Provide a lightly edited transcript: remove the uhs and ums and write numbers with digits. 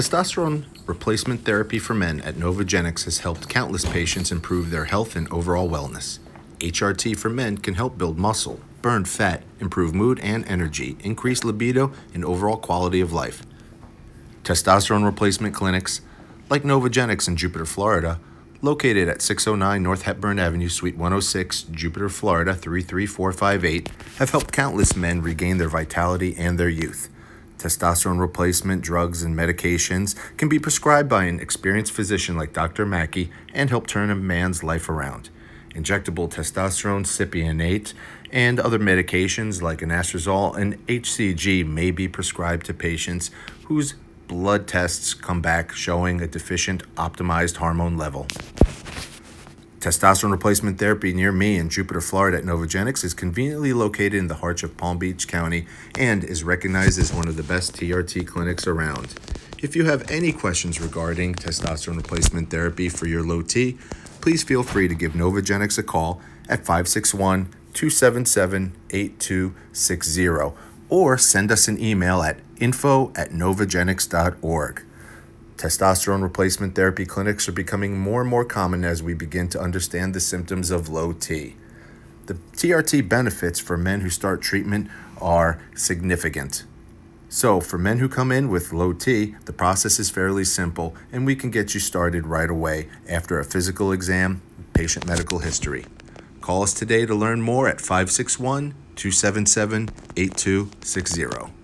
Testosterone replacement therapy for men at NovaGenix has helped countless patients improve their health and overall wellness. HRT for men can help build muscle, burn fat, improve mood and energy, increase libido, and overall quality of life. Testosterone replacement clinics, like NovaGenix in Jupiter, Florida, located at 609 North Hepburn Avenue, Suite 106, Jupiter, Florida 33458, have helped countless men regain their vitality and their youth. Testosterone replacement drugs and medications can be prescribed by an experienced physician like Dr. Mackey and help turn a man's life around. Injectable testosterone cipionate and other medications like anastrozole and HCG may be prescribed to patients whose blood tests come back showing a deficient optimized hormone level. Testosterone replacement therapy near me in Jupiter, Florida at NovaGenix is conveniently located in the heart of Palm Beach County and is recognized as one of the best TRT clinics around. If you have any questions regarding testosterone replacement therapy for your low T, please feel free to give NovaGenix a call at 561-277-8260 or send us an email at info@novagenix.org. Testosterone replacement therapy clinics are becoming more and more common as we begin to understand the symptoms of low T. The TRT benefits for men who start treatment are significant. So for men who come in with low T, the process is fairly simple and we can get you started right away after a physical exam, patient medical history. Call us today to learn more at 561-277-8260.